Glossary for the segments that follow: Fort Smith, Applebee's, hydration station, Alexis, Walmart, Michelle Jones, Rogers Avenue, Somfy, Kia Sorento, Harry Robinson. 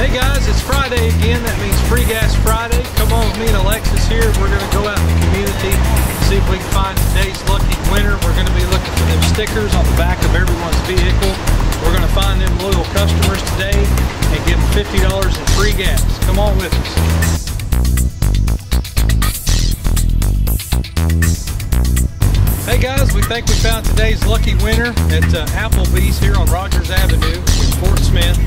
Hey guys, it's Friday again. That means Free Gas Friday. Come on with me and Alexis here. We're going to go out in the community, see if we can find today's lucky winner. We're going to be looking for them stickers on the back of everyone's vehicle. We're going to find them loyal customers today and give them $50 in free gas. Come on with us. Hey guys, we think we found today's lucky winner at Applebee's here on Rogers Avenue in Fort Smith.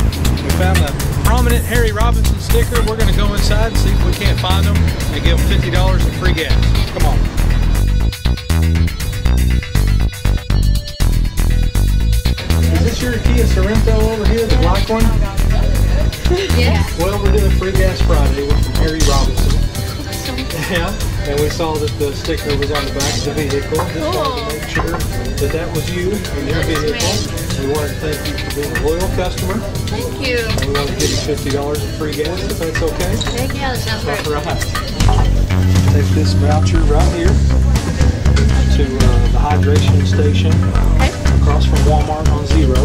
We found a prominent Harry Robinson sticker. We're going to go inside and see if we can't find them and give them $50 in free gas. Come on. Is this your Kia Sorento over here, the black one? Yeah. Well, we're doing Free Gas Friday with Harry Robinson. Yeah, and we saw that the sticker was on the back of the vehicle. Cool. Just wanted to make sure that that was you and your vehicle. We wanted to thank you for being a loyal customer. Thank you. And we want to give you $50 in free gas, if that's okay. Thank you, that sounds great. All right. Take this voucher right here to the hydration station across from Walmart on Zero.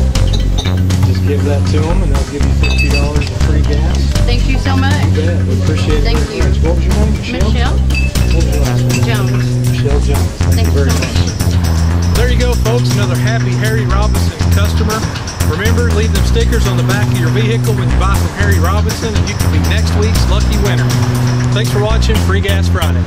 Just give that to them and they'll give you $50 in free gas. Thank you so much. You bet. We appreciate it. Thank you. What was your name? Michelle? Jones. Michelle Jones. Thank you very much. There you go, folks. Another happy Harry Robinson customer. Remember, leave them stickers on the back of your vehicle when you buy from Harry Robinson, and you can be next week's lucky winner. Thanks for watching Free Gas Friday.